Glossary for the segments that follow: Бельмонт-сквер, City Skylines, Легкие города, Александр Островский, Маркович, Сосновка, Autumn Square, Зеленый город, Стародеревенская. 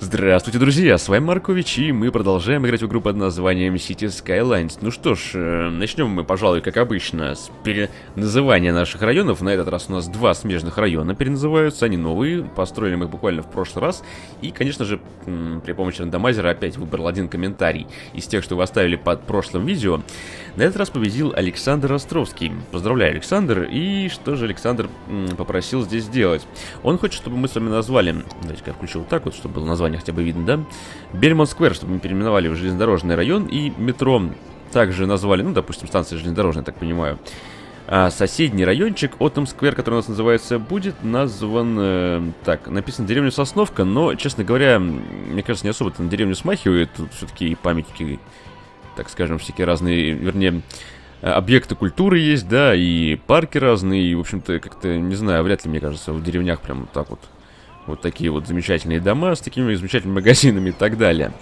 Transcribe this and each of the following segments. Здравствуйте, друзья, с вами Маркович, и мы продолжаем играть в игру под названием City Skylines. Ну что ж, начнем мы, пожалуй, как обычно, с переназывания наших районов. На этот раз у нас два смежных района переназываются, они новые, построили мы их буквально в прошлый раз. И, конечно же, при помощи рандомайзера опять выбрал один комментарий из тех, что вы оставили под прошлым видео. На этот раз победил Александр Островский. Поздравляю, Александр. И что же Александр попросил здесь сделать? Он хочет, чтобы мы с вами назвали... Давайте-ка я включил так вот, чтобы было название хотя бы видно, да? Бельмонт-сквер, чтобы мы переименовали в железнодорожный район, и метро также назвали, ну, допустим, станция железнодорожная, так понимаю. А соседний райончик, Autumn Square, который у нас называется, будет назван... так, написано деревня Сосновка, но, честно говоря, мне кажется, не особо-то на деревню смахивает. Тут все-таки и памятники, так скажем, всякие разные, вернее... объекты культуры есть, да, и парки разные, и, в общем-то, как-то, не знаю, вряд ли, мне кажется, в деревнях прям вот так вот. Вот такие вот замечательные дома с такими замечательными магазинами и так далее.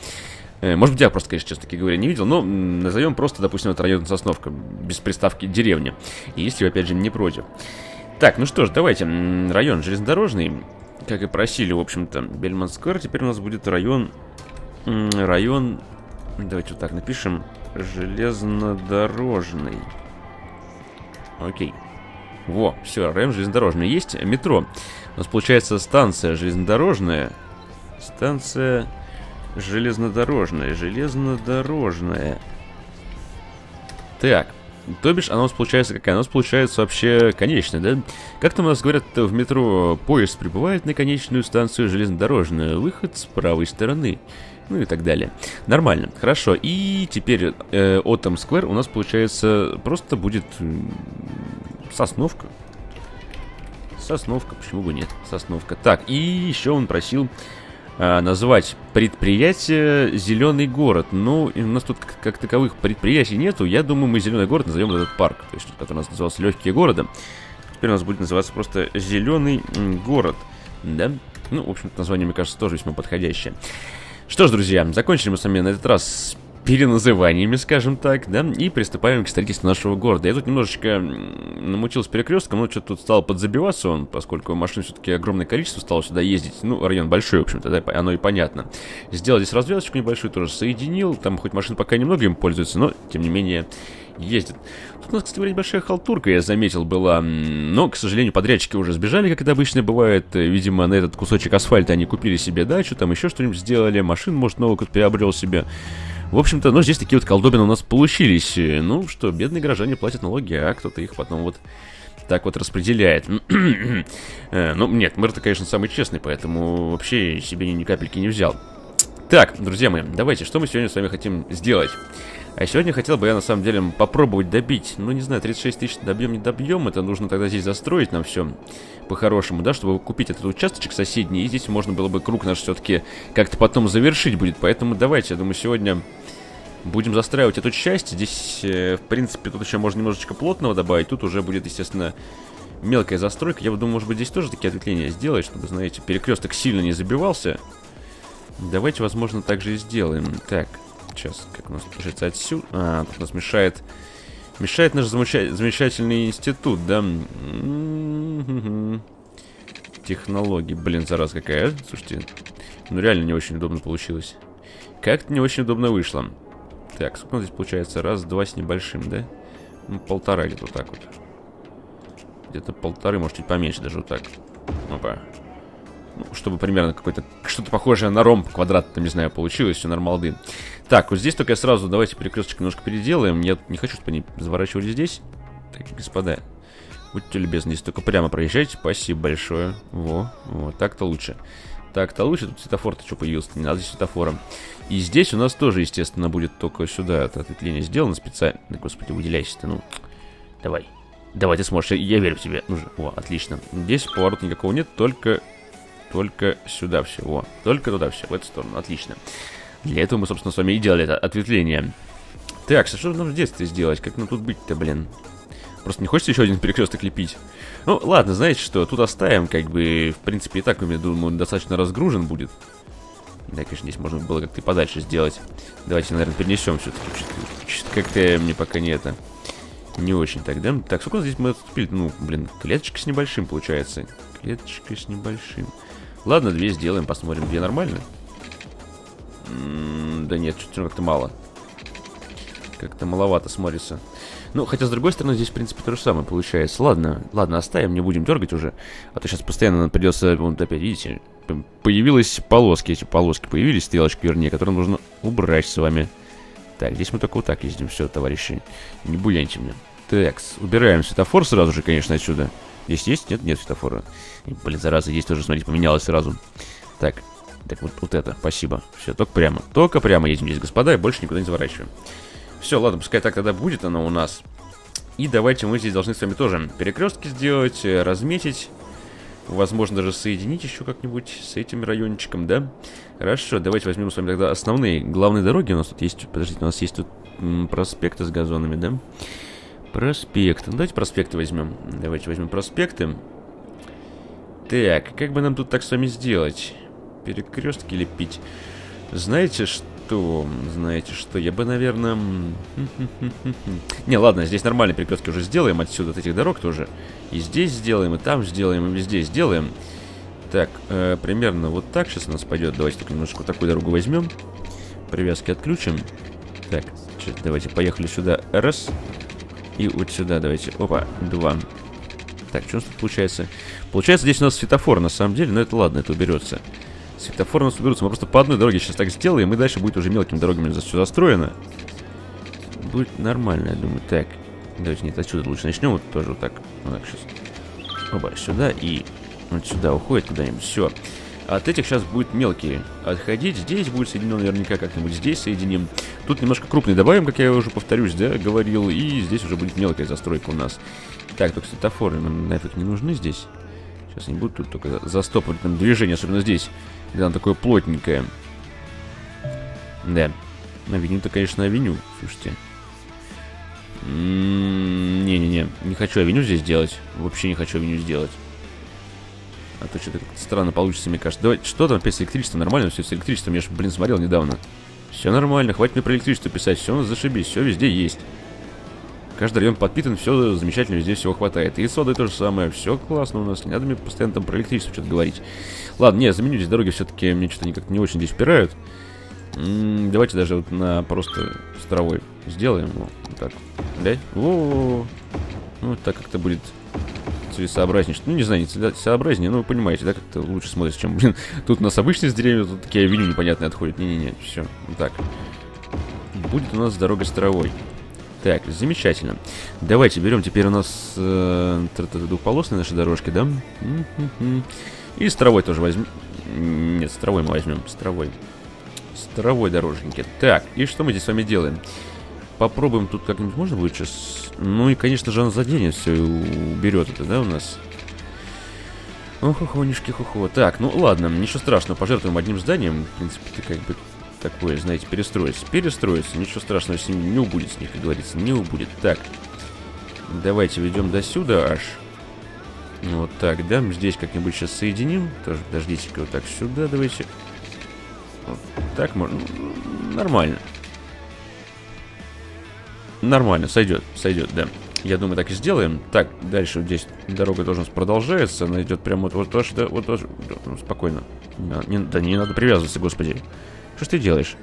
Может быть, я просто, конечно, честно говоря, не видел, но назовем просто, допустим, этот район Сосновка, без приставки деревня, если вы, опять же, не против. Так, ну что ж, давайте, район железнодорожный, как и просили, в общем-то, Бельмонт-сквер, теперь у нас будет район, давайте вот так напишем, железнодорожный. Окей. Во, все, район железнодорожный. Есть метро. У нас получается станция железнодорожная. Станция железнодорожная. Железнодорожная. Так. То бишь, она у нас получается какая? Она у нас получается вообще конечная, да? Как там у нас говорят, в метро поезд прибывает на конечную станцию железнодорожную. Выход с правой стороны. Ну и так далее. Нормально, хорошо. И теперь Autumn Square у нас получается просто будет... Сосновка. Сосновка, почему бы нет? Сосновка. Так, и еще он просил назвать предприятие «Зеленый город». Ну, у нас тут как таковых предприятий нету. Я думаю, мы «Зеленый город» назовем этот парк, то есть, который у нас назывался «Легкие города». Теперь у нас будет называться просто «Зеленый город». Да? Ну, в общем-то, название, мне кажется, тоже весьма подходящее. Что ж, друзья, закончили мы с вами на этот раз с переназываниями, скажем так, да, и приступаем к строительству нашего города. Я тут немножечко намучился перекрестком, но что-то тут стал подзабиваться он, поскольку машин все-таки огромное количество стало сюда ездить. Ну, район большой, в общем-то, да, оно и понятно. Сделал здесь развязочку небольшую, тоже соединил, там хоть машин пока немного им пользуется, но, тем не менее, ездит. Тут у нас, кстати, небольшая халтурка, я заметил, была, но, к сожалению, подрядчики уже сбежали, как это обычно бывает. Видимо, на этот кусочек асфальта они купили себе дачу, там еще что-нибудь сделали, машин, может, новый кто-то приобрел себе. В общем-то, ну, здесь такие вот колдобины у нас получились. Ну, что, бедные горожане платят налоги, а кто-то их потом вот так вот распределяет. Ну, нет, мэр-то, конечно, самый честный, поэтому вообще себе ни капельки не взял. Так, друзья мои, давайте, что мы сегодня с вами хотим сделать? А сегодня хотел бы я, на самом деле, попробовать добить, ну, не знаю, 36 тысяч добьем, не добьем, это нужно тогда здесь застроить нам все по-хорошему, да, чтобы купить этот участочек соседний, и здесь можно было бы круг наш все-таки как-то потом завершить будет, поэтому давайте, я думаю, сегодня будем застраивать эту часть, здесь, в принципе, тут еще можно немножечко плотного добавить, тут уже будет, естественно, мелкая застройка, я думаю, может быть, здесь тоже такие ответвления сделать, чтобы, знаете, перекресток сильно не забивался. Давайте, возможно, так же и сделаем. Так, сейчас, как у нас мешается отсюда. А, тут у нас мешает наш замечательный институт, да? Технологии, блин, зараза какая. Слушайте, ну реально не очень удобно получилось. Как-то не очень удобно вышло. Так, сколько у нас здесь получается? Раз, два с небольшим, да? Ну, полтора где-то вот так вот. Где-то полторы, может, чуть поменьше даже вот так. Опа. Ну, чтобы примерно какой-то, что-то похожее на ромб квадрат, там, не знаю, получилось, все нормалды. Так, вот здесь только я сразу, давайте перекресточек немножко переделаем. Я не хочу, чтобы они заворачивали здесь. Так, господа, будьте любезны, здесь только прямо проезжайте, спасибо большое. Во, вот, так-то лучше. Так-то лучше, тут светофор-то что появился-то, не надо здесь светофора. И здесь у нас тоже, естественно, будет только сюда ответвление сделано специально. Да, господи, выделяйся-то, ну, давай. Давай, ты сможешь, я верю в тебя. Во, отлично. Здесь поворота никакого нет, только сюда все, во, только туда все, в эту сторону, отлично. Для этого мы, собственно, с вами и делали это ответвление. Так, что нам в детстве сделать? Как нам тут быть-то, блин? Просто не хочется еще один перекресток лепить? Ну, ладно, знаете что, тут оставим, как бы, в принципе, и так, я думаю, он достаточно разгружен будет. Да, конечно, здесь можно было как-то и подальше сделать. Давайте, наверное, перенесем все-таки. Как-то мне пока не это... Не очень так, да? Так, сколько здесь мы отступили? Ну, блин, клеточка с небольшим получается. Клеточка с небольшим. Ладно, две сделаем, посмотрим, где нормально. Да нет, что-то как-то мало. Как-то маловато смотрится. Ну, хотя, с другой стороны, здесь, в принципе, то же самое получается. Ладно, ладно, оставим, не будем дергать уже. А то сейчас постоянно нам придется... Вот опять, видите, появились полоски. Эти полоски появились, стрелочки, вернее, которые нужно убрать с вами. Так, здесь мы только вот так ездим, все, товарищи. Не буяньте мне. Так, убираем светофор сразу же, конечно, отсюда. Здесь есть? Нет, нет светофора. И, блин, зараза, здесь тоже, смотрите, поменялось сразу. Так, так вот, вот это, спасибо. Все, только прямо едем здесь, господа, и больше никуда не заворачиваем. Все, ладно, пускай так тогда будет оно у нас. И давайте мы здесь должны с вами тоже перекрестки сделать, разметить. Возможно, даже соединить еще как-нибудь с этим райончиком, да? Хорошо, давайте возьмем с вами тогда основные, главные дороги. У нас тут есть, подождите, у нас есть тут проспекты с газонами, да? Проспекты, ну, давайте проспекты возьмем. Давайте возьмем проспекты. Так, как бы нам тут так с вами сделать? Перекрестки лепить. Знаете, что... Знаете что, я бы, наверное... Не, ладно, здесь нормальные перекрестки уже сделаем отсюда, от этих дорог тоже. И здесь сделаем, и там сделаем, и везде сделаем. Так, примерно вот так сейчас у нас пойдет. Давайте только немножко вот такую дорогу возьмем. Привязки отключим. Так, давайте поехали сюда. Раз. И вот сюда давайте. Опа, два. Так, что у нас тут получается? Получается, здесь у нас светофор на самом деле, но это ладно, это уберется. Светофоры у нас уберутся. Мы просто по одной дороге сейчас так сделаем, и дальше будет уже мелкими дорогами все застроено. Будет нормально, я думаю. Так, давайте нет, отсюда лучше начнем. Вот тоже вот так. Вот так сейчас. Оба, сюда и вот сюда уходит куда-нибудь. Все. От этих сейчас будут мелкие отходить. Здесь будет соединено наверняка как-нибудь. Здесь соединим. Тут немножко крупный добавим, как я уже повторюсь, да, говорил. И здесь уже будет мелкая застройка у нас. Так, только светофоры нам нафиг не нужны здесь. Сейчас они будут тут только застопать там движение, особенно здесь. Она такое плотненькое. Да. Авеню-то, конечно, авеню. Слушайте. Не-не-не. Не хочу авеню здесь делать. Вообще не хочу авеню сделать. А то что-то как-то странно получится, мне кажется. Давайте, что там опять с электричеством? Нормально все с электричеством. Я же, блин, смотрел недавно. Все нормально. Хватит мне про электричество писать. Все у нас зашибись. Все везде есть. Каждый район подпитан. Все замечательно. Везде всего хватает. И содой тоже самое. Все классно у нас. Не надо мне постоянно там про электричество что-то говорить. Ладно, не, заменю здесь дороги, все-таки мне что-то никак не очень здесь впирают. Давайте даже вот на просто с травой сделаем. Вот так. Да? Во-во-во. Ну, так как-то будет целесообразнее. Ну, не знаю, не целесообразнее, но вы понимаете, да, как-то лучше смотрится, чем, блин, тут у нас обычные с деревьев, тут такие авеню непонятные отходят. Не-не-не, все, вот так. Будет у нас дорога с травой. Так, замечательно. Давайте берем теперь у нас двухполосные наши дорожки, да? И с травой тоже возьмем. Нет, с травой мы возьмем. С травой. С травой дороженьки. Так, и что мы здесь с вами делаем? Попробуем тут как-нибудь можно будет сейчас. Ну и, конечно же, она заденет все и уберет это, да, у нас? Ох, хохонюшки, хохо. Так, ну ладно, ничего страшного, пожертвуем одним зданием. В принципе, ты как бы... Такое, знаете, перестроится. Перестроится. Ничего страшного с ним не убудет, с них, как говорится. Не убудет. Так. Давайте ведем до сюда аж. Вот так, да. Здесь как-нибудь сейчас соединим. Тоже, подождите-ка, вот так сюда давайте. Вот так можно. Нормально. Нормально, сойдет. Сойдет, да. Я думаю, так и сделаем. Так, дальше здесь дорога тоже у нас продолжается. Она идет прямо вот то, что... Вот, ну, спокойно. Да не надо привязываться, господи. Что ж ты делаешь,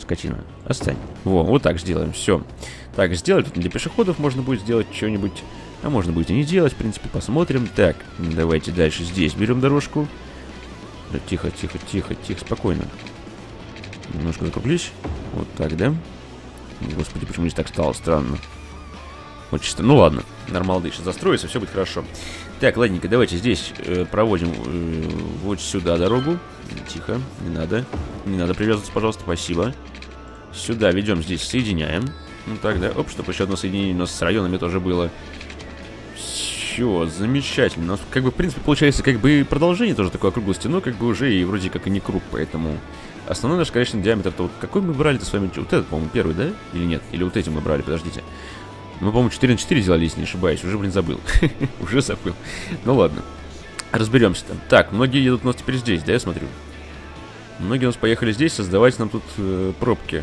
скотина? Отстань. Во, вот так сделаем, все. Так, сделать тут для пешеходов можно будет сделать что-нибудь. А можно будет и не делать, в принципе, посмотрим. Так, давайте дальше здесь берем дорожку. Да, тихо, тихо, тихо, тихо, спокойно. Немножко закруглись. Вот так, да? Господи, почему здесь так стало странно? Вот чисто, ну ладно, нормально дышит, застроится, все будет хорошо. Так, ладненько, давайте здесь проводим вот сюда дорогу. Тихо, не надо. Не надо привязываться, пожалуйста, спасибо. Сюда ведем, здесь соединяем. Ну так, да, оп, чтобы еще одно соединение у нас с районами тоже было. Все, замечательно. У нас, как бы, в принципе, получается, как бы, продолжение тоже такой округлости, но, как бы, уже и вроде как и не круг, поэтому... Основной наш, конечно, диаметр-то вот какой мы брали-то с вами? Вот этот, по-моему, первый, да? Или нет? Или вот этим мы брали, подождите. Мы, по-моему, 4 на 4 делали, если не ошибаюсь. Уже, блин, забыл. Уже забыл. Ну ладно. Разберемся там. Так, многие едут у нас теперь здесь, да, я смотрю? Многие у нас поехали здесь создавать нам тут пробки.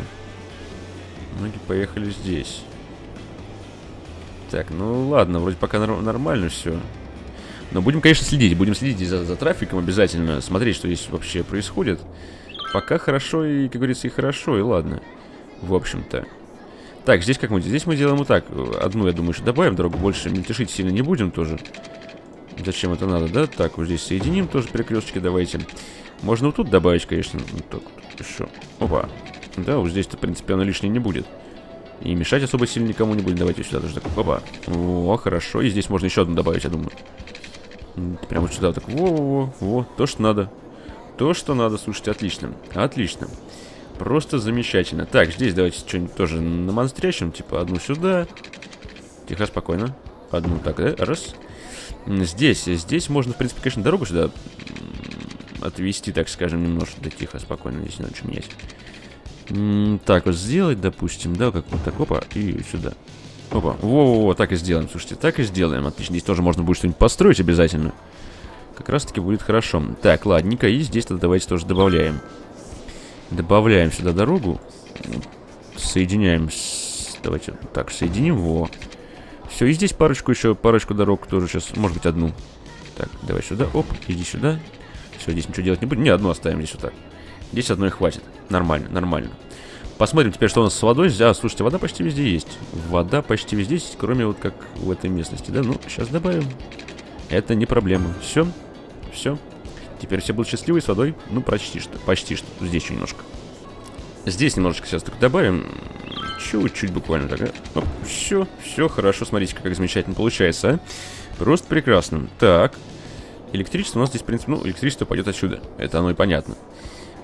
Многие поехали здесь. Так, ну ладно, вроде пока нормально все. Но будем, конечно, следить. Будем следить за трафиком обязательно. Смотреть, что здесь вообще происходит. Пока хорошо и, как говорится, и хорошо, и ладно. В общем-то. Так, здесь как мы делаем? Здесь мы делаем вот так. Одну, я думаю, еще добавим дорогу. Больше мельтешить сильно не будем тоже. Зачем это надо, да? Так, вот здесь соединим тоже перекресточки, давайте. Можно вот тут добавить, конечно. Вот так вот еще. Опа. Да, вот здесь-то, в принципе, оно лишнее не будет. И мешать особо сильно никому не будет. Давайте сюда тоже так. Опа. О, хорошо. И здесь можно еще одну добавить, я думаю. Прямо вот сюда так. Во-во-во. То, что надо. То, что надо. Слушайте, отлично. Отлично. Просто замечательно. Так, здесь давайте что-нибудь тоже намонстрячим. Типа одну сюда. Тихо, спокойно. Одну так, да? Раз. Здесь. Здесь можно, в принципе, конечно, дорогу сюда отвести, так скажем, немножко. Да тихо, спокойно. Здесь не надо что менять. Так, вот сделать, допустим, да, как вот так, опа, и сюда. Опа, во-во-во, так и сделаем, слушайте, так и сделаем, отлично, здесь тоже можно будет что-нибудь построить обязательно. Как раз-таки будет хорошо. Так, ладненько, и здесь тогда давайте тоже добавляем. Добавляем сюда дорогу. Соединяем с... Давайте так, соединим, во. Все, и здесь парочку еще, парочку дорог тоже сейчас, может быть, одну. Так, давай сюда, оп, иди сюда. Все, здесь ничего делать не будем, не, одну оставим здесь вот так. Здесь одной хватит. Нормально, нормально. Посмотрим теперь, что у нас с водой. А, слушайте, вода почти везде есть. Вода почти везде есть, кроме вот как в этой местности, да? Ну, сейчас добавим. Это не проблема. Все, все. Теперь все будут счастливы с водой. Ну, почти что, почти что. Здесь еще немножко. Здесь немножечко сейчас так добавим. Чуть-чуть буквально так. Оп, все, все хорошо. Смотрите, как замечательно получается, а? Просто прекрасно. Так. Электричество у нас здесь, в принципе, ну, электричество пойдет отсюда. Это оно и понятно.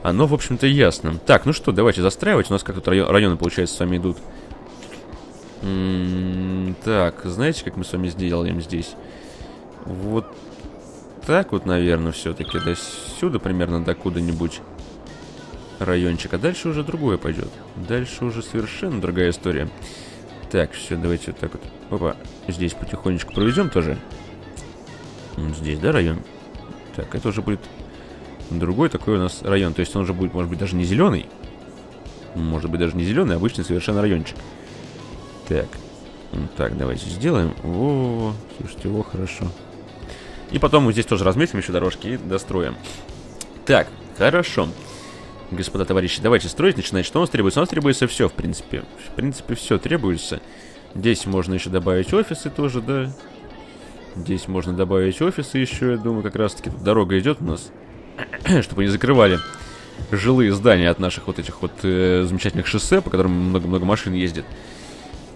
Оно, в общем-то, ясно. Так, ну что, давайте застраивать. У нас как тут районы, получается, с вами идут. Так, знаете, как мы с вами сделаем здесь? Вот так вот, наверное, все-таки. До сюда примерно, до куда-нибудь райончик. А дальше уже другое пойдет. Дальше уже совершенно другая история. Так, все, давайте вот так вот. Опа, здесь потихонечку проведем тоже. Здесь, да, район? Так, это уже будет... Другой такой у нас район. То есть он уже будет, может быть, даже не зеленый. Может быть, даже не зеленый, обычный совершенно райончик. Так. Так, давайте сделаем. О, слушайте, о, хорошо. И потом мы здесь тоже разметим еще дорожки и достроим. Так, хорошо. Господа, товарищи, давайте строить, начинать. Что у нас требуется? У нас требуется все, в принципе. В принципе, все требуется. Здесь можно еще добавить офисы тоже, да. Здесь можно добавить офисы еще, я думаю, как раз-таки дорога идет у нас. Чтобы они закрывали жилые здания от наших вот этих вот замечательных шоссе, по которым много-много машин ездит.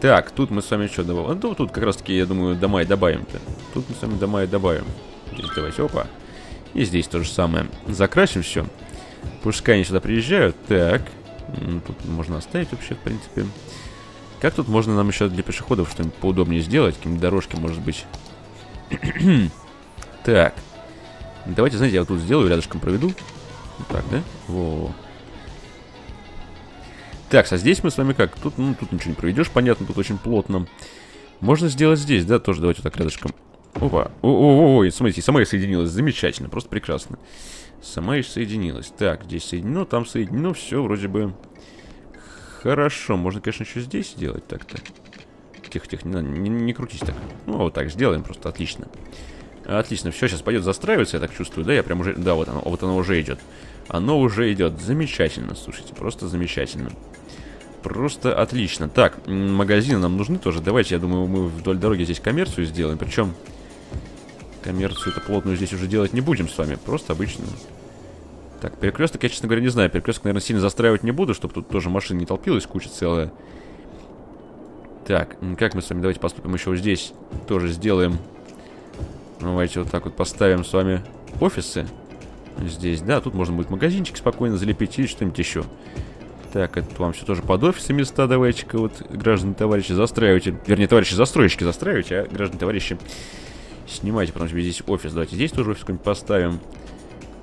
Так, тут мы с вами что добавим? Ну, тут как раз-таки, я думаю, дома и добавим-то. Тут мы с вами дома и добавим. Здесь давайте, опа. И здесь то же самое. Закрасим все. Пускай они сюда приезжают. Так. Тут можно оставить вообще, в принципе. Как тут можно нам еще для пешеходов что-нибудь поудобнее сделать? Какие-нибудь дорожки, может быть. Так. Давайте, знаете, я вот тут сделаю, рядышком проведу. Вот так, да? Во. Так, а здесь мы с вами как? Тут, ну, тут ничего не проведешь, понятно, тут очень плотно. Можно сделать здесь, да, тоже давайте вот так рядышком. Опа. О-о-о, смотрите, сама и соединилась, замечательно, просто прекрасно. Сама и соединилась. Так, здесь соединено, там соединено, все вроде бы хорошо. Можно, конечно, еще здесь сделать так-то. Тихо-тихо, не надо, не крутись так. Ну, вот так сделаем просто, отлично. Отлично, все, сейчас пойдет застраиваться, я так чувствую, да, я прям уже... Да, вот оно уже идет. Оно уже идет, замечательно, слушайте, просто замечательно. Просто отлично. Так, магазины нам нужны тоже, давайте, я думаю, мы вдоль дороги здесь коммерцию сделаем, причем коммерцию-то плотную здесь уже делать не будем с вами, просто обычную. Так, перекресток я, честно говоря, не знаю, перекресток, наверное, сильно застраивать не буду, чтобы тут тоже машин не толпилась, куча целая. Так, как мы с вами, давайте поступим еще вот здесь, тоже сделаем... Давайте вот так вот поставим с вами офисы. Здесь, да, тут можно будет магазинчик спокойно залепить или что-нибудь еще. Так, это вам все тоже под офисы места давайте-ка вот, граждане-товарищи, застраивайте. Вернее, товарищи-застройщики застраивайте, а граждане-товарищи снимайте, потому что здесь офис. Давайте здесь тоже офис какой-нибудь поставим.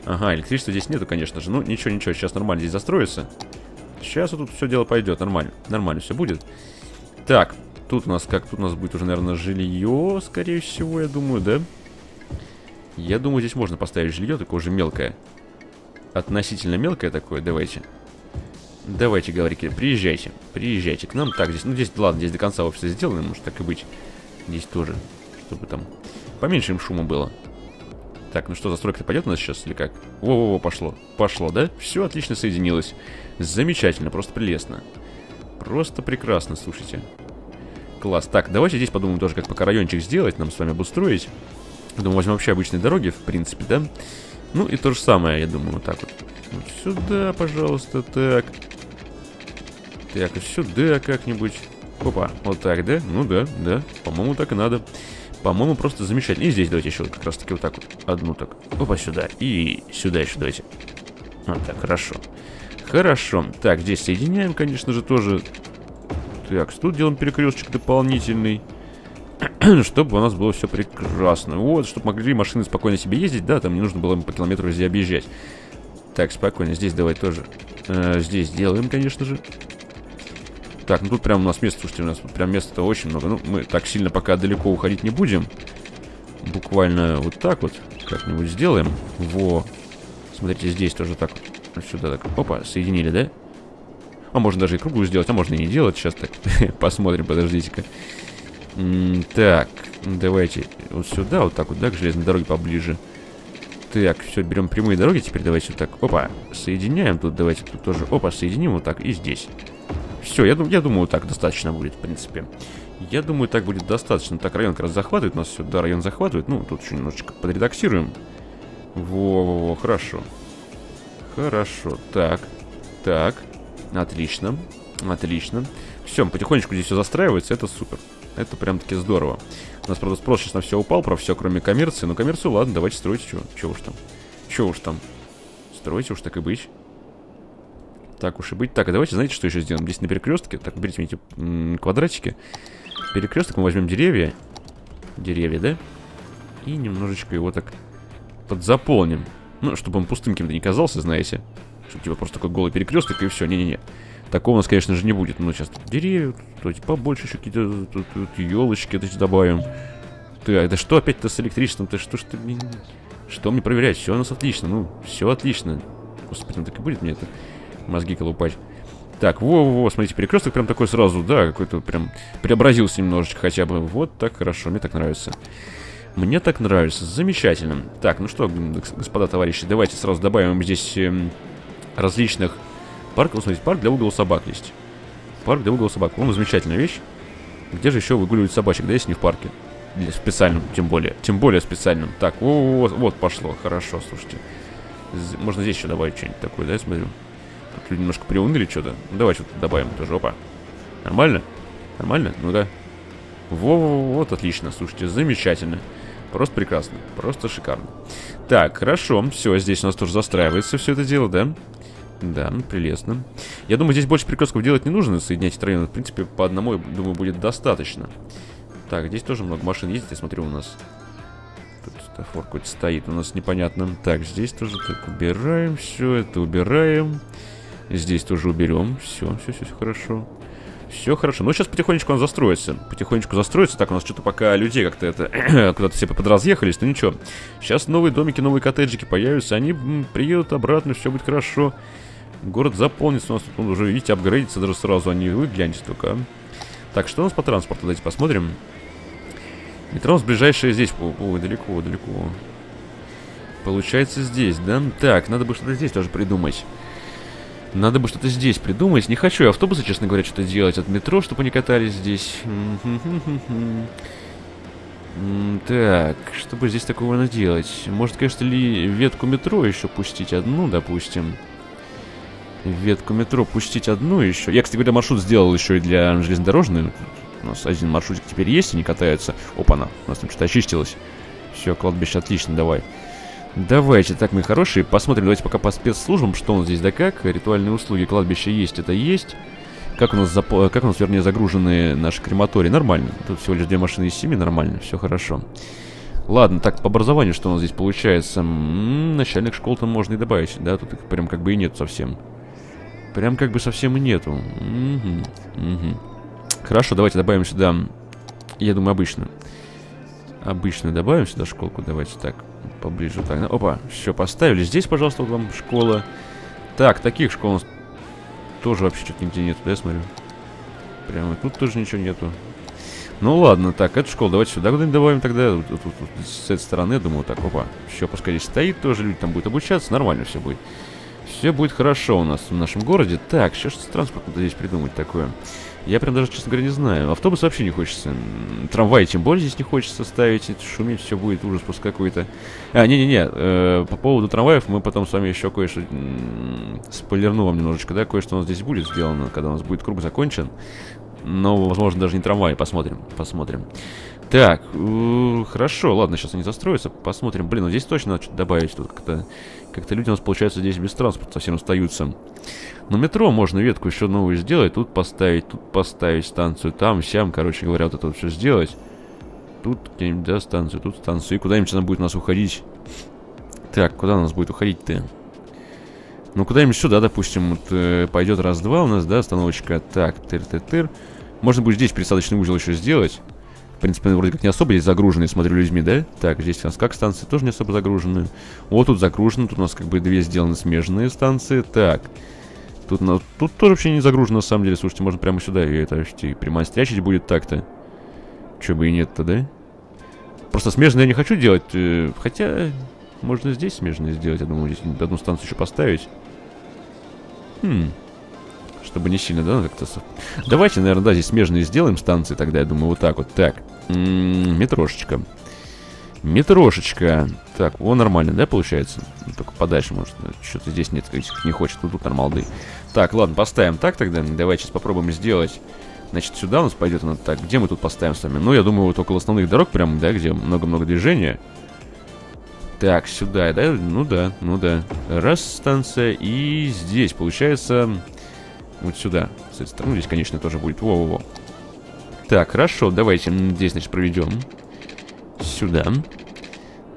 Ага, электричества здесь нету, конечно же. Ну, ничего, ничего, сейчас нормально здесь застроится. Сейчас вот тут все дело пойдет, нормально. Нормально все будет. Так, тут у нас как? Тут у нас будет уже, наверное, жилье, скорее всего, я думаю, да? Я думаю, здесь можно поставить жилье, такое уже мелкое. Относительно мелкое такое, давайте. Давайте, говорите, приезжайте. Приезжайте к нам. Так, здесь, ну здесь, ладно, здесь до конца офиса сделано, может так и быть. Здесь тоже, чтобы там поменьше им шума было. Так, ну что, застройка-то пойдет у нас сейчас или как? Во-во-во, пошло. Пошло, да? Все отлично соединилось. Замечательно, просто прелестно. Просто прекрасно, слушайте. Класс. Так, давайте здесь подумаем тоже, как пока райончик сделать, нам с вами обустроить. Думаю, возьмем вообще обычные дороги, в принципе, да? Ну и то же самое, я думаю, вот так вот. Вот сюда, пожалуйста, так. Так, и сюда как-нибудь. Опа, вот так, да? Ну да, да, по-моему, так и надо. По-моему, просто замечательно. И здесь давайте еще как раз-таки вот так вот. Одну так. Опа, сюда. И сюда еще давайте. Вот так, хорошо. Хорошо. Так, здесь соединяем, конечно же, тоже. Так, тут делаем перекресточек дополнительный. Чтобы у нас было все прекрасно. Вот, чтобы могли машины спокойно себе ездить, да, там не нужно было по километру везде объезжать. Так, спокойно, здесь давай тоже. Здесь делаем, конечно же. Так, ну тут прям у нас место, слушайте, у нас тут прям места-то очень много. Ну, мы так сильно пока далеко уходить не будем. Буквально вот так вот как-нибудь сделаем. Во. Смотрите, здесь тоже так вот. Сюда так. Опа, соединили, да? А можно даже и круглую сделать, а можно и не делать. Сейчас так посмотрим, подождите-ка. Так, давайте вот сюда, вот так вот, да, к железной дороге поближе. Так, все, берем прямые дороги, теперь давайте вот так, опа, соединяем тут, давайте тут тоже, опа, соединим вот так и здесь. Все, я думаю, так достаточно будет, в принципе. Я думаю, так будет достаточно. Так, район как раз захватывает нас сюда, район захватывает. Ну, тут еще немножечко подредактируем. Во-во-во, хорошо. Хорошо, так, так, отлично, отлично. Все, потихонечку здесь все застраивается, это супер. Это прям-таки здорово. У нас, правда, спрос сейчас на все упал, про все, кроме коммерции. Но коммерцию, ладно, давайте строить. Чего уж там? Чего уж там? Стройте уж, так и быть. Так уж и быть. Так, а давайте, знаете, что еще сделаем? Здесь на перекрестке. Так, берите мне эти квадратики. Перекресток мы возьмем деревья. Деревья, да? И немножечко его так подзаполним. Ну, чтобы он пустым кем-то не казался, знаете. Чтобы типа просто такой голый перекресток и все. Не-не-не. Такого у нас, конечно же, не будет. Ну, сейчас тут деревья, тут побольше еще какие-то елочки добавим. Так, да что опять-то с электричеством-то? Что ж ты... Что мне проверять? Все у нас отлично. Ну, все отлично. Господи, ну так и будет мне это мозги колупать. Так, во-во-во, смотрите, перекресток прям такой сразу, да, какой-то прям преобразился немножечко хотя бы. Вот так хорошо, мне так нравится. Мне так нравится, замечательно. Так, ну что, господа, товарищи, давайте сразу добавим здесь различных... Парк, вот смотрите, парк для выгула собак есть. Парк для выгула собак. По-моему, замечательная вещь. Где же еще выгуливают собачек, да, если не в парке? Или в специальном, тем более. Тем более в специальном. Так, о-о-о, вот пошло. Хорошо, слушайте. Можно здесь еще добавить что-нибудь такое, да, я смотрю. Тут люди немножко приуныли что-то. Ну, давай что-то добавим тоже, опа. Нормально? Нормально? Ну да. Во-во-во, вот отлично, слушайте, замечательно. Просто прекрасно, просто шикарно. Так, хорошо, все, здесь у нас тоже застраивается все это дело, да? Да, прелестно. Я думаю, здесь больше перекрестков делать не нужно, соединять эти районы. В принципе, по одному, я думаю, будет достаточно. Так, здесь тоже много машин ездит, я смотрю, у нас. Тут стафор какой-то стоит, у нас непонятно. Так, здесь тоже так убираем, все это убираем. Здесь тоже уберем, все, все, все, все хорошо. Все хорошо, но сейчас потихонечку он застроится. Потихонечку застроится, так, у нас что-то пока людей как-то это, куда-то все подразъехались, но ничего. Сейчас новые домики, новые коттеджики появятся, они приедут обратно, все будет хорошо. Город заполнится у нас, тут уже, видите, апгрейдится даже сразу, они вы гляньте только. Так, что у нас по транспорту, давайте посмотрим. Метро у нас ближайшее здесь, ой, далеко, далеко. Получается здесь, да? Так, надо бы что-то здесь тоже придумать. Надо бы что-то здесь придумать. Не хочу я автобусы, честно говоря, что-то делать от метро, чтобы они катались здесь. Так, что бы здесь такого наделать? Может, конечно, ли ветку метро еще пустить одну, допустим. Ветку метро пустить одну еще. Я, кстати говоря, маршрут сделал еще и для железнодорожной. У нас один маршрутик теперь есть, они катаются. Опа-на, у нас там что-то очистилось. Все, кладбище, отлично, давай. Давайте, так, мои хорошие, посмотрим, давайте пока по спецслужбам, что у нас здесь да как. Ритуальные услуги, кладбище есть, это есть. Как у нас, вернее, загружены наши крематории? Нормально, тут всего лишь 2 машины из 7, нормально, все хорошо. Ладно, так, по образованию, что у нас здесь получается? Начальных школ там можно и добавить, да, тут их прям как бы и нет совсем. Прям как бы совсем и нету. Хорошо, давайте добавим сюда, я думаю, обычно. Обычно добавим сюда школку, давайте так. Поближе так. Опа, все, поставили. Здесь, пожалуйста, вот вам школа. Так, таких школ у нас тоже вообще что-то нигде нету, да, я смотрю. Прямо тут тоже ничего нету. Ну ладно, так, это школа, давайте сюда куда-нибудь добавим тогда. Вот, с этой стороны, я думаю, так, опа. Все, пускай здесь стоит, тоже люди там будут обучаться, нормально все будет. Все будет хорошо у нас в нашем городе. Так, сейчас с транспортом здесь придумать такое. Я прям даже, честно говоря, не знаю. Автобус вообще не хочется. Трамвай тем более здесь не хочется ставить. Это шуметь все будет, ужас просто какой-то. А, не-не-не. По поводу трамваев мы потом с вами еще кое-что... Спойлерну вам немножечко, да? Кое-что у нас здесь будет сделано, когда у нас будет круг закончен. Но, возможно, даже не трамвай. Посмотрим, посмотрим. Так, хорошо, ладно, сейчас они застроятся. Посмотрим, блин, ну здесь точно надо что-то добавить. Тут как-то люди у нас, получается, здесь без транспорта совсем остаются. Но метро можно ветку еще новую сделать. Тут поставить станцию. Там, сям, короче говоря, вот это вот все сделать. Тут где-нибудь, да, станцию, тут станцию. И куда-нибудь она будет у нас уходить. Так, куда у нас будет уходить-то? Ну, куда-нибудь сюда, допустим, вот, пойдет раз-два у нас, да, остановочка. Так, тыр-тыр-тыр. Можно будет здесь пересадочный узел еще сделать. В принципе, вроде как не особо здесь загруженные, смотрю, людьми, да? Так, здесь у нас как станции тоже не особо загружены. Вот тут загружено, тут у нас как бы две сделаны смежные станции. Так, тут тоже вообще не загружено, на самом деле. Слушайте, можно прямо сюда, и это почти примастрячить будет так-то. Че бы и нет-то, да? Просто смежные я не хочу делать, хотя можно здесь смежные сделать. Я думаю, здесь одну станцию еще поставить. Чтобы не сильно, да, как-то... Давайте, наверное, да, здесь смежные сделаем станции тогда, я думаю, вот так вот. Так, метрошечка. Метрошечка. Так, о, нормально, да, получается? Только подальше, может, что-то здесь нет, не хочет, тут нормалды. Так, ладно, поставим так тогда, давайте сейчас попробуем сделать. Значит, сюда у нас пойдет она так, где мы тут поставим с вами? Ну, я думаю, вот около основных дорог прям, да, где много-много движения. Так, сюда, да, ну да, ну да. Раз станция, и здесь, получается... Вот сюда, с этой стороны. Здесь, конечно, тоже будет. Во-во-во. Так, хорошо, давайте здесь, значит, проведем. Сюда.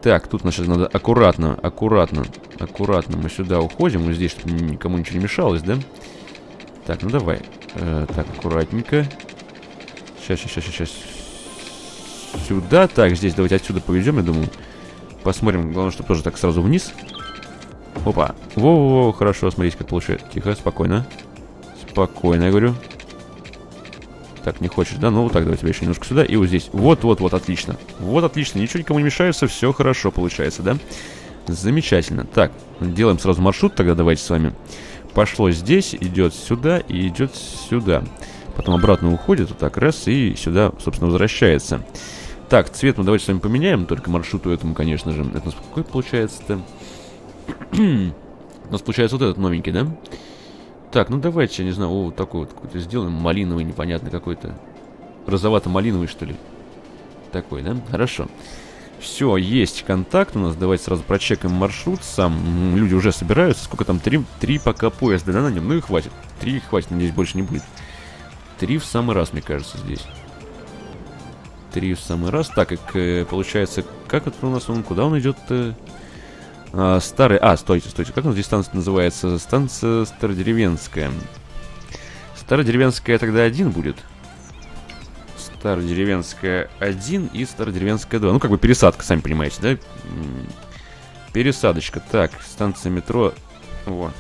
Так, тут, значит, надо аккуратно, аккуратно, аккуратно мы сюда уходим. Вот здесь, чтобы никому ничего не мешалось, да? Так, ну давай. Так, аккуратненько. Сейчас, сейчас, сейчас, сейчас. Сюда. Так, здесь давайте отсюда поведем, я думаю. Посмотрим, главное, чтобы тоже так сразу вниз. Опа. Во-во-во, хорошо, смотрите, как получается. Тихо, спокойно. Спокойно, я говорю. Так, не хочешь, да? Ну, вот так, давай тебя еще немножко сюда. И вот здесь. Вот-вот-вот, отлично. Вот, отлично. Ничего никому не мешается, все хорошо получается, да? Замечательно. Так, делаем сразу маршрут тогда, давайте с вами. Пошло здесь, идет сюда и идет сюда. Потом обратно уходит, вот так, раз, и сюда, собственно, возвращается. Так, цвет мы давайте с вами поменяем, только маршруту этому, конечно же. Это у нас какой получается-то? У нас получается вот этот новенький, да? Так, ну давайте, я не знаю, вот такой вот какой-то сделаем. Малиновый, непонятно, какой-то. Розовато-малиновый, что ли? Такой, да? Хорошо. Все, есть контакт у нас. Давайте сразу прочекаем маршрут сам. Люди уже собираются. Сколько там? Три пока поезда, да, на нем? Ну и хватит. Три хватит, надеюсь, больше не будет. Три в самый раз, мне кажется, здесь. Три в самый раз. Так, как получается, как это у нас он, куда он идет-то? Старый... А, стойте, стойте. Как у нас здесь станция называется? Станция Стародеревенская. Стародеревенская тогда 1 будет. Стародеревенская 1 и Стародеревенская 2. Ну, как бы пересадка, сами понимаете, да? Пересадочка. Так, станция метро... Вот.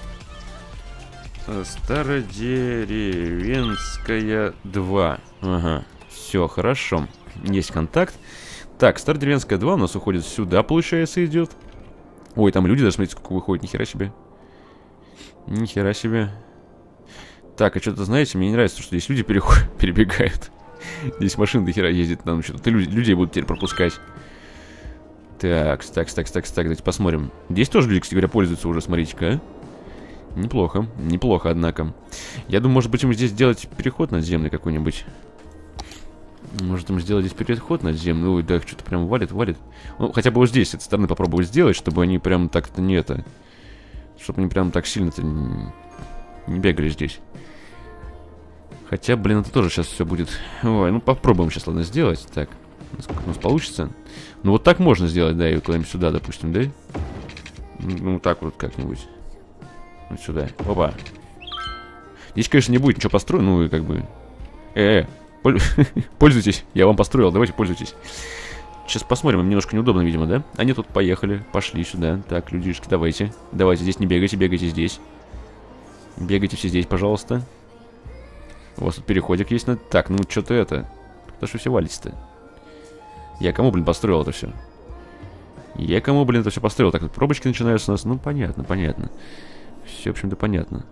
Стародеревенская 2. Ага. Все, хорошо. Есть контакт. Так, Стародеревенская 2 у нас уходит сюда, получается, идет. Ой, там люди даже, смотрите, сколько выходит, нихера себе. Нихера себе. Так, а что-то, знаете, мне не нравится, что здесь люди перебегают. Здесь машина до хера ездит, нам что-то людей будут теперь пропускать. Так, так, так, так, так, давайте посмотрим. Здесь тоже люди, кстати говоря, пользуются уже, смотрите-ка. Неплохо, неплохо, однако. Я думаю, может быть, им здесь сделать переход надземный какой-нибудь. Может, им сделать здесь переход надземный? Ой, да, что-то прям валит, валит. Ну, хотя бы вот здесь, с этой стороны попробовать сделать, чтобы они прям так-то не это... Чтобы они прям так сильно-то не бегали здесь. Хотя, блин, это тоже сейчас все будет... Ой, ну попробуем сейчас, ладно, сделать. Так, насколько у нас получится. Ну, вот так можно сделать, да, и куда-нибудь сюда, допустим, да? Ну, вот так вот как-нибудь. Вот сюда. Опа. Здесь, конечно, не будет ничего построено, ну, и как бы... Пользуйтесь, я вам построил, давайте пользуйтесь. Сейчас посмотрим, им немножко неудобно, видимо, да? Они тут поехали, пошли сюда. Так, людишки, давайте, давайте, здесь не бегайте, бегайте здесь. Бегайте все здесь, пожалуйста. У вас тут переходик есть, так, ну что-то это. Да что все валится-то? Я кому, блин, построил это все? Я кому, блин, это все построил? Так, пробочки начинаются у нас. Ну, понятно, понятно. Все, в общем-то, понятно.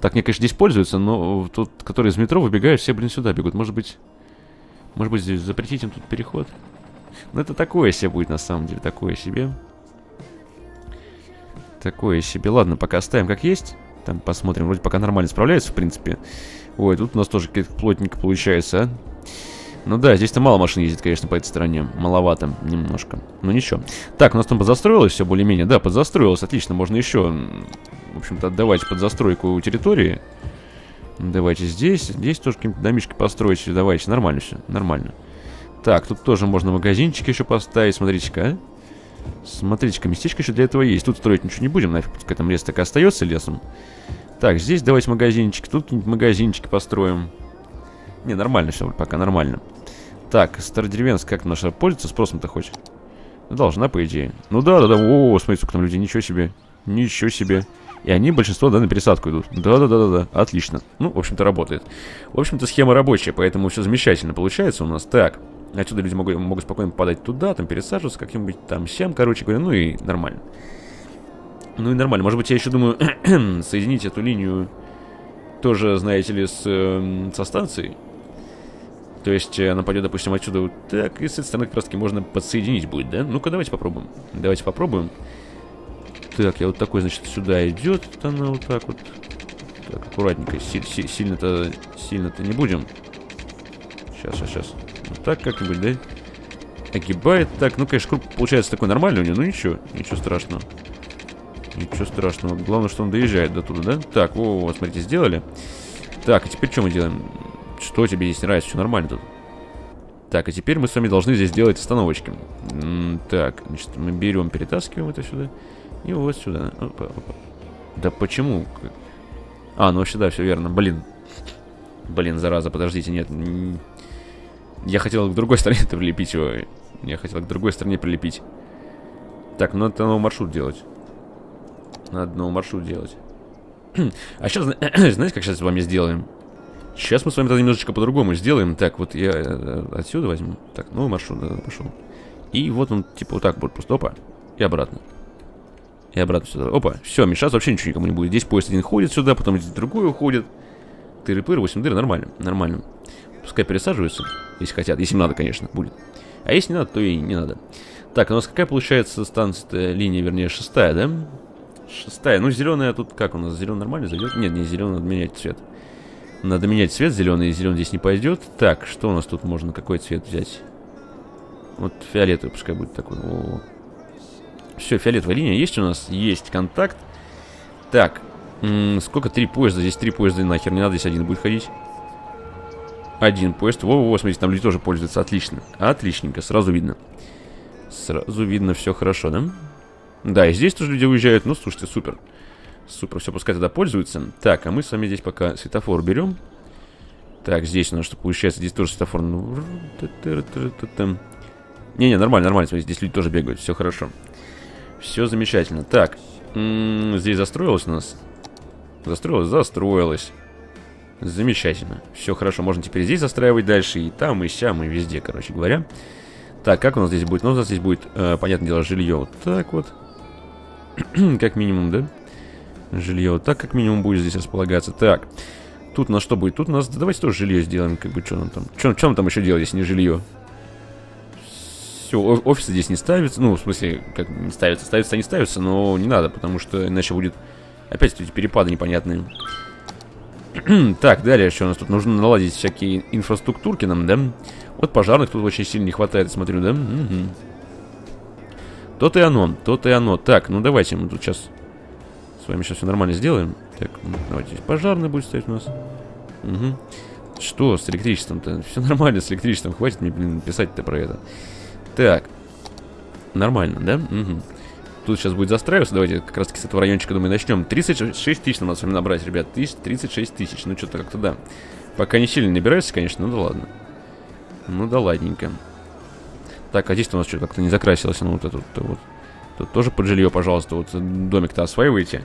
Так, мне, конечно, здесь пользуются, но тут, которые из метро выбегают, все, блин, сюда бегут. Может быть, здесь запретить им тут переход? Ну, это такое себе будет, на самом деле. Такое себе. Такое себе. Ладно, пока оставим как есть. Там посмотрим. Вроде пока нормально справляется, в принципе. Ой, тут у нас тоже какие-то плотненько получается, а? Ну да, здесь-то мало машин ездит, конечно, по этой стороне. Маловато немножко. Но ничего. Так, у нас там подзастроилось все более-менее. Да, подзастроилось. Отлично, можно еще, в общем-то, отдавать под застройку территории. Давайте здесь. Здесь тоже какие-то домишки построить. Давайте, нормально все, нормально. Так, тут тоже можно магазинчики еще поставить. Смотрите-ка, а? Смотрите-ка, местечко еще для этого есть. Тут строить ничего не будем, нафиг, пускай там лес так и остается лесом. Так, здесь давайте магазинчики. Тут какие-нибудь магазинчики построим. Не, нормально все, пока нормально. Так, стародеревенская как-то наша пользуется спросом-то хоть? Должна, по идее. Ну да. О, смотрите, сколько там людей, ничего себе. Ничего себе. И они большинство, да, на пересадку идут. Да. Отлично. Ну, в общем-то, работает. В общем-то, схема рабочая, поэтому все замечательно получается у нас. Так, отсюда люди могут спокойно попадать туда, там пересаживаться, каким-нибудь там сям, короче говоря, ну и нормально. Ну и нормально. Может быть, я еще думаю, соединить эту линию тоже, знаете ли, со станцией. То есть она пойдет, допустим, отсюда вот так, и с этой стороны как раз таки можно подсоединить будет, да? Ну-ка, давайте попробуем. Давайте попробуем. Так, я вот такой, значит, сюда идет. Вот она вот так вот. Так, аккуратненько. Сильно-то не будем. Сейчас. Вот так как-нибудь, да? Огибает. Так, ну, конечно, круг получается такой нормальный у него. Ну, ничего страшного. Ничего страшного. Главное, что он доезжает до туда, да? Так, вот, смотрите, сделали. Так, а теперь что мы делаем? Что тебе здесь не нравится? Все нормально тут. Так, а теперь мы с вами должны здесь делать остановочки. Так, значит, мы берем, перетаскиваем это сюда. И вот сюда. Опа. Да почему? А, ну вообще да, все верно. Блин, зараза, подождите, нет. Я хотел к другой стороне-то прилепить его. Я хотел к другой стороне прилепить. Так, ну надо новый маршрут делать. А сейчас, знаете, как сейчас с вами сделаем? Сейчас мы с вами тогда немножечко по-другому сделаем. Так, вот я отсюда возьму. Так, новый маршрут, да, пошел. И вот он, типа, вот так будет просто. Опа. И обратно. Сюда. Опа. Все, мешаться вообще ничего никому не будет. Здесь поезд один ходит сюда, потом здесь другой уходит. Тыры-пыры, 8 дыр, нормально. Пускай пересаживаются, если хотят. Если им надо, конечно, будет. А если не надо, то и не надо. Так, у нас какая получается станция, линия, вернее, 6-я, да? 6-я. Ну, зеленая тут как у нас? Зеленый нормально зайдет? Нет, не зеленый, надо менять цвет. Надо менять цвет зеленый, и зеленый здесь не пойдет. Так, что у нас тут можно, какой цвет взять? Вот фиолетовый, пускай будет такой. О-о-о. Все, фиолетовая линия есть у нас, есть контакт. Так, сколько? 3 поезда, здесь 3 поезда, нахер не надо, здесь один будет ходить. Один поезд, во-во-во, смотрите, там люди тоже пользуются, отлично. Отличненько, сразу видно. Сразу видно, все хорошо, да? Да, и здесь тоже люди уезжают, ну, слушайте, супер. Супер, все, пускай тогда пользуются. Так, а мы с вами здесь пока светофор берем. Так, здесь у нас что получается? Здесь тоже светофор. Не-не, нормально. Смотрите, здесь люди тоже бегают, все хорошо. Все замечательно. Так, здесь застроилось у нас. Застроилось. Замечательно. Все хорошо, можно теперь здесь застраивать дальше. И там, и сям, и везде, короче говоря. Так, как у нас здесь будет? Ну, у нас здесь будет, понятное дело, жилье вот так вот. Как минимум, да? Жилье вот так, как минимум, будет здесь располагаться. Так, тут у нас что будет? Тут у нас... Да давайте тоже жилье сделаем, как бы, что нам там... Что нам там еще делать, если не жилье? Все, офисы здесь не ставятся. Ну, в смысле, как не ставятся? Ставятся, они ставятся, но не надо, потому что иначе будет... Опять эти перепады непонятные. Так, далее еще у нас тут нужно наладить всякие инфраструктурки нам, да? Вот пожарных тут очень сильно не хватает, смотрю, да? Угу. То-то и оно, то-то и оно. Так, ну давайте мы тут сейчас... С вами сейчас все нормально сделаем. Так, давайте здесь пожарный будет стоять у нас. Угу. Что с электричеством-то? Все нормально с электричеством. Хватит мне, блин, писать-то про это. Так. Нормально, да? Угу. Тут сейчас будет застраиваться. Давайте как раз-таки с этого райончика, думаю, начнем. 36 тысяч надо с вами набрать, ребят. 36 тысяч. Ну, что-то как-то да. Пока не сильно набирается, конечно. Ну, да ладно. Ну, да ладненько. Так, а здесь-то у нас что-то как-то не закрасилось. Ну, вот это вот. Тут тоже под жилье, пожалуйста, вот домик-то осваивайте.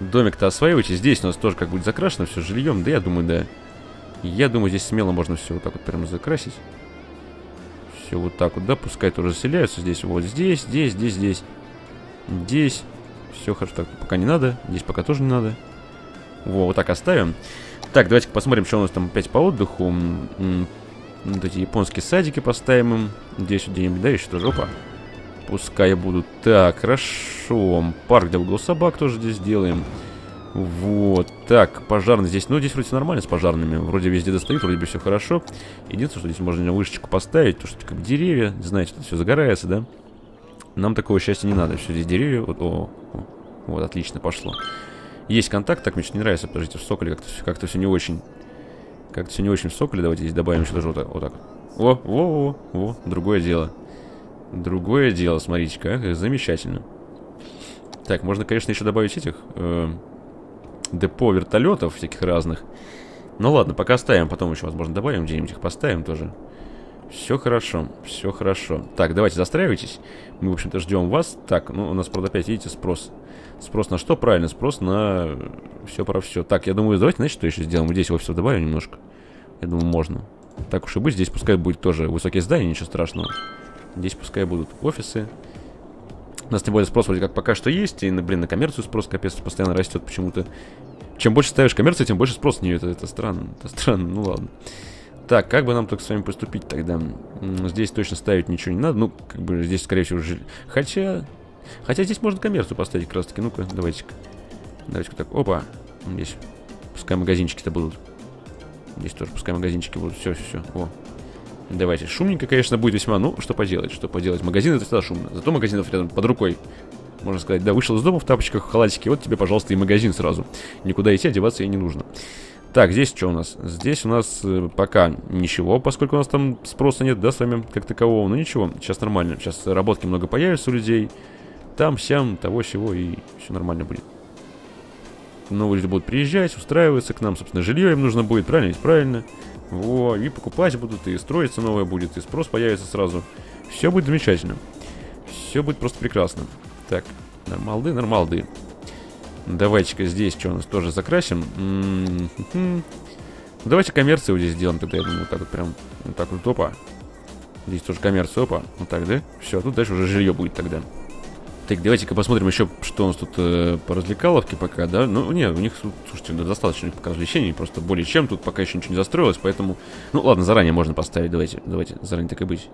Здесь у нас тоже как будет закрашено все жильем, да я думаю, да. Я думаю, здесь смело можно все вот так вот прям закрасить. Все вот так вот, да, пускай тоже заселяются. Здесь вот здесь. Все хорошо, так пока не надо. Здесь пока тоже не надо. Во, вот так оставим. Так, давайте-ка посмотрим, что у нас там опять по отдыху. Вот эти японские садики поставим им. Здесь где-нибудь, да, еще тоже, опа. Пускай будут. Так, хорошо. Парк для угол собак тоже здесь делаем. Вот, так, пожарный здесь. Ну, здесь вроде нормально с пожарными. Вроде везде достают, вроде бы все хорошо. Единственное, что здесь можно вышечку поставить, то, что как деревья, знаете, тут все загорается, да? Нам такого счастья не надо. Все здесь деревья. Вот, вот отлично, пошло. Есть контакт, так мне что-то не нравится. Подождите, в Соколе как-то все не очень. Как-то все не очень в Соколе. Давайте здесь добавим еще даже вот так. Вот так. Во, другое дело. Другое дело, смотрите-ка, как замечательно. Так, можно, конечно, еще добавить этих депо вертолетов всяких разных. Ну ладно, пока оставим, потом еще, возможно, добавим где-нибудь их, поставим тоже. Все хорошо, все хорошо. Так, давайте застраивайтесь. Мы, в общем-то, ждем вас. Так, ну у нас, правда, опять, видите, спрос. Спрос на что? Правильно, спрос на все про все. Так, я думаю, давайте, знаете, что еще сделаем? Здесь офисов добавим немножко. Я думаю, можно. Так уж и быть, здесь пускай будет тоже высокие здания, ничего страшного. Здесь пускай будут офисы. У нас, тем более, спрос вроде как пока что есть. И, блин, на коммерцию спрос, капец, постоянно растет почему-то. Чем больше ставишь коммерцию, тем больше спрос на нее. Это странно, ну ладно. Так, как бы нам только с вами поступить тогда? Здесь точно ставить ничего не надо. Ну, как бы здесь, скорее всего, жили. Хотя здесь можно коммерцию поставить как раз таки. Ну-ка, давайте-ка. Давайте-ка так, опа. Здесь пускай магазинчики-то будут. Здесь тоже пускай магазинчики будут. Все. О. Давайте, шумненько, конечно, будет весьма, ну, что поделать, магазин это всегда шумно, зато магазинов рядом под рукой, можно сказать, да, вышел из дома в тапочках, в халатике, вот тебе, пожалуйста, и магазин сразу, никуда идти, одеваться ей не нужно. Так, здесь что у нас? Здесь у нас пока ничего, поскольку у нас там спроса нет, да, с вами, как такового, ну ничего, сейчас нормально, сейчас работки много появятся у людей, там-сям, того-сего, и все нормально будет. Новые люди будут приезжать, устраиваться к нам, собственно, жилье им нужно будет, правильно? Правильно. Во, и покупать будут, и строиться новое будет, и спрос появится сразу. Все будет замечательно. Все будет просто прекрасно. Так, нормалды. Давайте-ка здесь что у нас тоже закрасим. Давайте коммерцию вот здесь сделаем тогда, я думаю, вот так вот прям, вот так вот, опа. Здесь тоже коммерция, опа, вот так, да? Все, а тут дальше уже жилье будет тогда. Так, давайте-ка посмотрим еще, что у нас тут по развлекаловке пока, да? Ну, нет, у них, слушайте, достаточно у них пока развлечений, просто более чем, тут пока еще ничего не застроилось, поэтому... Ну, ладно, заранее можно поставить, давайте, заранее так и быть.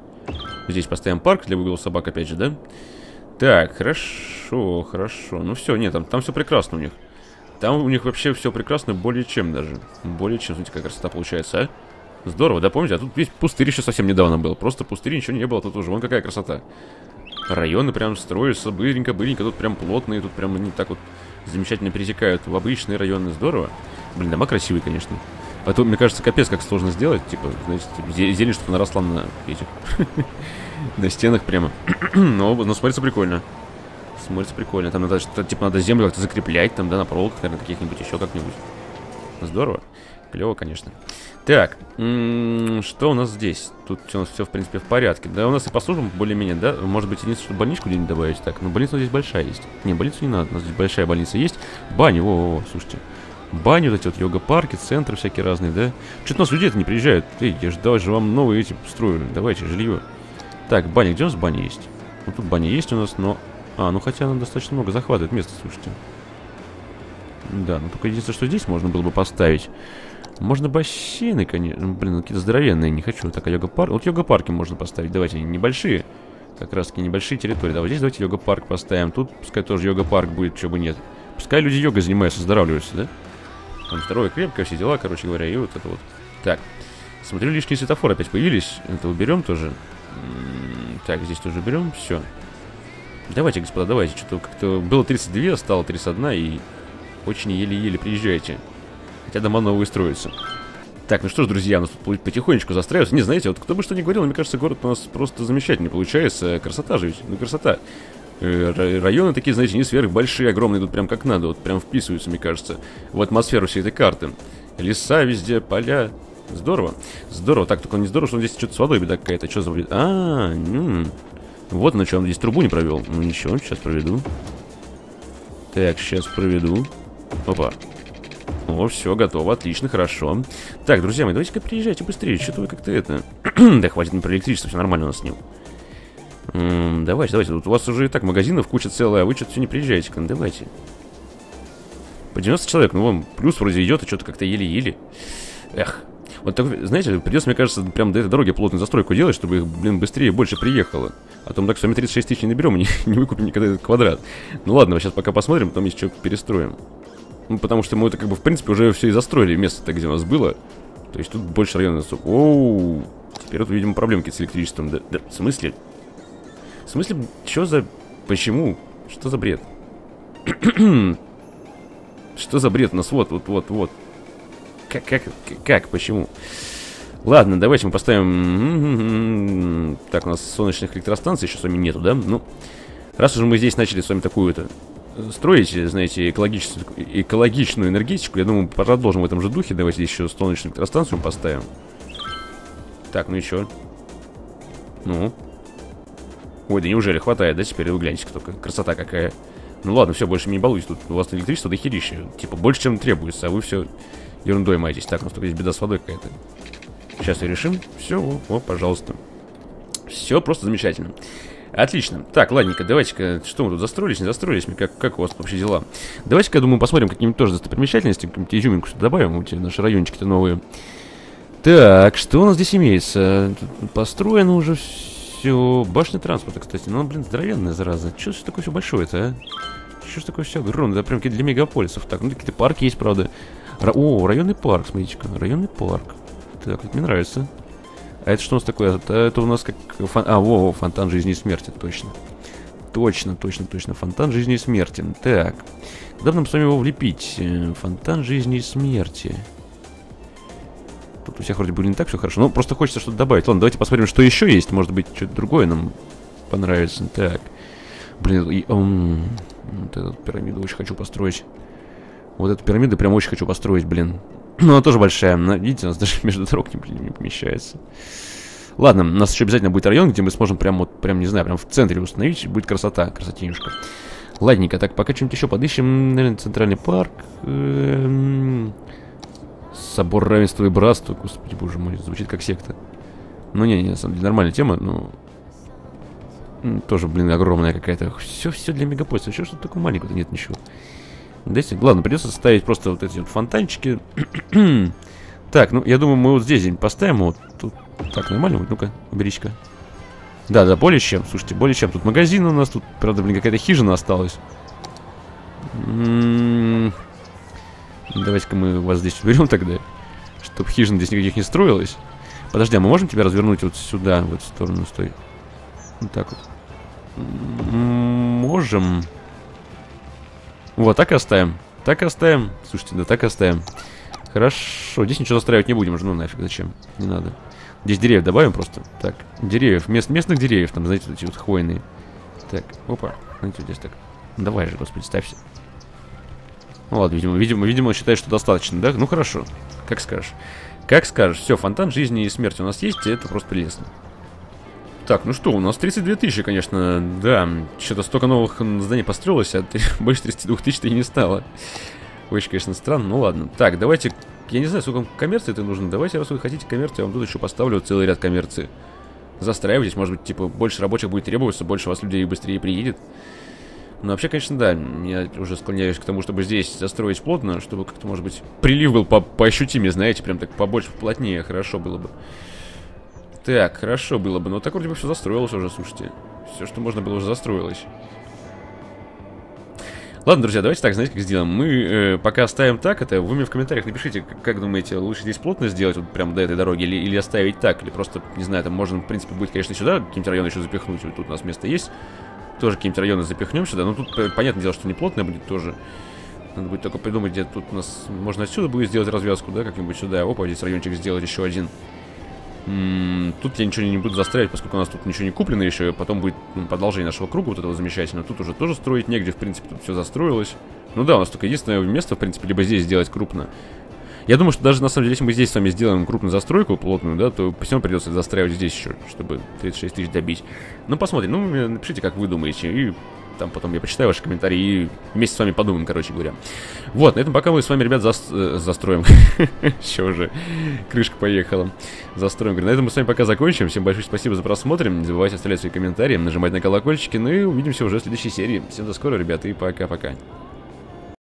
Здесь поставим парк для выгула собак, опять же, да? Так, хорошо, ну все, нет, там все прекрасно у них. Там у них вообще все прекрасно, более чем даже. Более чем, смотрите, какая красота получается, а? Здорово, да, помните? А тут весь пустырь еще совсем недавно был, просто пустырь, ничего не было, тут уже, вон какая красота. Районы прям строятся быренько, тут прям плотные, тут прям они так вот замечательно перетекают в обычные районы, здорово. Блин, дома красивые, конечно. А то, мне кажется, капец, как сложно сделать, типа, знаете, зелень, чтобы наросла на этих, на стенах прямо. Но смотрится прикольно. Там надо, типа, надо землю как-то закреплять, там, да, на проволоках, наверное, каких-нибудь, еще как-нибудь. Здорово. Клево, конечно. Так, что у нас здесь? Тут у нас все, в принципе, в порядке. Да, у нас и по службам более-менее, да? Может быть, единственное, что больничку где-нибудь добавить. Так, ну, больница здесь большая есть. Не, больницу не надо, у нас здесь большая больница есть. Бани, слушайте. Бани, вот эти вот йога-парки, центры всякие разные, да? Что-то у нас людей-то не приезжают. Эй, я ждал же вам новые эти строю. Давайте, жилье. Так, баня, где у нас баня есть? Ну, тут баня есть у нас, но... А, ну, хотя она достаточно много захватывает места, слушайте. Да, ну, только единственное, что здесь можно было бы поставить... Можно бассейны, конечно. Блин, какие-то здоровенные, не хочу. Так, а йога-парк. Вот йога-парки можно поставить. Давайте, они небольшие. Как раз таки небольшие территории. Да, вот здесь давайте йога-парк поставим. Тут пускай тоже йога-парк будет, чего бы нет. Пускай люди йогой занимаются, оздоравливаются, да? Там здоровье крепкое, все дела, короче говоря. И вот это вот. Так. Смотрю, лишние светофоры опять появились. Это уберем тоже. Так, здесь тоже уберем. Все. Давайте, господа, давайте. Что-то как-то было 32, стало 31. И очень еле-еле приезжайте. Хотя дома новые строятся. Так, ну что ж, друзья, у нас тут потихонечку застраиваются. Не, знаете, вот кто бы что ни говорил, мне кажется, город у нас просто замечательный получается. Красота же ведь, ну красота. Районы такие, знаете, не сверхбольшие, огромные, тут прям как надо, вот прям вписываются, мне кажется, в атмосферу всей этой карты. Леса везде, поля. Здорово, здорово. Так, только не здорово, что он здесь что-то с водой беда какая-то. Что за вода? Вот на чем он здесь трубу не провел. Ну ничего, сейчас проведу. Так, сейчас проведу. Опа. О, все, готово, отлично, хорошо. Так, друзья мои, давайте-ка приезжайте быстрее. Что-то вы как-то это... Да хватит мне про электричество, все нормально у нас с ним. Давайте, давайте, тут у вас уже и так магазинов куча целая, а вы что-то все не приезжаете к нам, давайте. По 90 человек, ну вам плюс вроде идет, а что-то как-то еле-еле. Эх, вот так, знаете, придется, мне кажется, прям до этой дороги плотную застройку делать, чтобы их, блин, быстрее больше приехало. А то мы так с вами 36 тысяч не наберем и не выкупим никогда этот квадрат. Ну ладно, сейчас пока посмотрим, потом еще перестроим. Ну, потому что мы это как бы, в принципе, уже все и застроили место-то, где у нас было. То есть тут больше района... Оу, теперь вот, видимо, проблемки с электричеством. Да, в смысле? В смысле, что за... Почему? Что за бред? Что за бред у нас? Вот. Как? Почему? Ладно, давайте мы поставим... Так, у нас солнечных электростанций еще с вами нету, да? Ну, раз уже мы здесь начали с вами такую-то... строить, знаете, экологичную энергетику, я думаю, продолжим в этом же духе. Давайте еще солнечную электростанцию поставим. Так, ну еще. Ну. Ой, да неужели хватает, да, теперь вы гляньте только. Красота какая. Ну ладно, все, больше меня не балуйте. Тут у вас электричество дохерища. Типа больше, чем требуется, а вы все ерундой маетесь. Так, у нас только здесь беда с водой какая-то. Сейчас ее решим. Все, о, пожалуйста. Все просто замечательно. Отлично. Так, ладненько, давайте-ка... Что мы тут, застроились, не застроились? Как у вас вообще дела? Давайте-ка, я думаю, посмотрим какие-нибудь тоже достопримечательности, какую-нибудь изюминку сюда добавим, вот эти наши райончики-то новые. Так, что у нас здесь имеется? Тут построено уже все. Башня транспорта, кстати. Ну, блин, здоровенная, зараза. Что ж такое все большое-то, а? Что ж такое все огромное? Да прям какие-то для мегаполисов. Так, ну, какие-то парки есть, правда. О, районный парк, смотрите-ка. Районный парк. Так, это мне нравится. А это что у нас такое? Это у нас как... фонтан жизни и смерти, точно. Точно, фонтан жизни и смерти. Так, куда нам с вами его влепить? Фонтан жизни и смерти. Тут у всех вроде бы не так все хорошо, но просто хочется что-то добавить. Ладно, давайте посмотрим, что еще есть. Может быть, что-то другое нам понравится. Так, блин, вот эту пирамиду очень хочу построить. Вот эту пирамиду прям очень хочу построить, блин. Ну, она тоже большая. Но, видите, у нас даже между дорог не помещается. Ладно, у нас еще обязательно будет район, где мы сможем прям, вот, прям, не знаю, прям в центре установить. Будет красота, красотенюшка. Ладненько, так, пока что-нибудь еще подыщем. Наверное, центральный парк. Собор равенства и братства. Господи, боже мой, звучит как секта. Ну, не, на самом деле, нормальная тема, но... Тоже, блин, огромная какая-то. Все для мегаполиса. Еще что-то такое маленькое-то нет ничего. Да, главное, придется ставить просто вот эти вот фонтанчики. Так, ну, я думаю, мы вот здесь поставим. Вот тут. Так, нормально будет? Ну-ка, уберись-ка. Да, более чем. Слушайте, более чем. Тут магазин у нас. Тут, правда, блин, какая-то хижина осталась. Давайте-ка мы вас здесь уберем тогда. Чтоб хижин здесь никаких не строилось. Подожди, а мы можем тебя развернуть вот сюда, вот в сторону, стой. Вот так вот. Можем... Вот, так и оставим. Так и оставим. Слушайте, да, так и оставим. Хорошо, здесь ничего застраивать не будем. Ну нафиг, зачем? Не надо. Здесь деревьев добавим просто. Так, деревьев, местных деревьев, там, знаете, вот эти вот хвойные. Так, опа, знаете, вот здесь так. Давай же, господи, ставься. Ну ладно, видимо, он считает, что достаточно, да? Ну хорошо, как скажешь. Как скажешь, все, фонтан жизни и смерти у нас есть, и это просто прелестно. Так, ну что, у нас 32 тысячи, конечно, да, что-то столько новых зданий построилось, а больше 32 тысяч-то и не стало. Очень, конечно, странно, ну ладно. Так, давайте, я не знаю, сколько вам коммерции это нужно, давайте, раз вы хотите коммерции, я вам тут еще поставлю целый ряд коммерции. Застраивайтесь, может быть, типа, больше рабочих будет требоваться, больше вас людей быстрее приедет. Но вообще, конечно, да, я уже склоняюсь к тому, чтобы здесь застроить плотно, чтобы как-то, может быть, прилив был поощутимее, знаете, прям так побольше, поплотнее, хорошо было бы. Так, хорошо было бы, но так вроде бы все застроилось уже, слушайте. Все, что можно было, уже застроилось. Ладно, друзья, давайте так, знаете, как сделаем. Мы пока оставим так это. Вы мне в комментариях напишите, как думаете, лучше здесь плотно сделать, вот прям до этой дороги, или оставить так, или просто, не знаю, там можно, в принципе, будет, конечно, сюда какие-нибудь районы еще запихнуть. Вот тут у нас место есть. Тоже какие-нибудь районы запихнем сюда. Но тут, понятное дело, что не плотное будет тоже. Надо будет только придумать, где тут у нас... Можно отсюда будет сделать развязку, да, как-нибудь сюда. Опа, здесь райончик сделать еще один. Тут я ничего не буду застраивать, поскольку у нас тут ничего не куплено еще. Потом будет продолжение нашего круга вот этого замечательного. Тут уже тоже строить негде, в принципе, тут все застроилось. Ну да, у нас только единственное место, в принципе, либо здесь сделать крупно. Я думаю, что даже на самом деле, если мы здесь с вами сделаем крупную застройку, плотную, да, то всем придется застраивать здесь еще, чтобы 36 тысяч добить. Ну посмотрим, ну напишите, как вы думаете, и Там потом я почитаю ваши комментарии и вместе с вами подумаем, короче говоря. Вот, на этом пока мы с вами, ребят, застроим. Еще уже крышка поехала. Застроим. На этом мы с вами пока закончим. Всем большое спасибо за просмотр. Не забывайте оставлять свои комментарии, нажимать на колокольчики. Ну и увидимся уже в следующей серии. Всем до скорого, ребята, и пока-пока.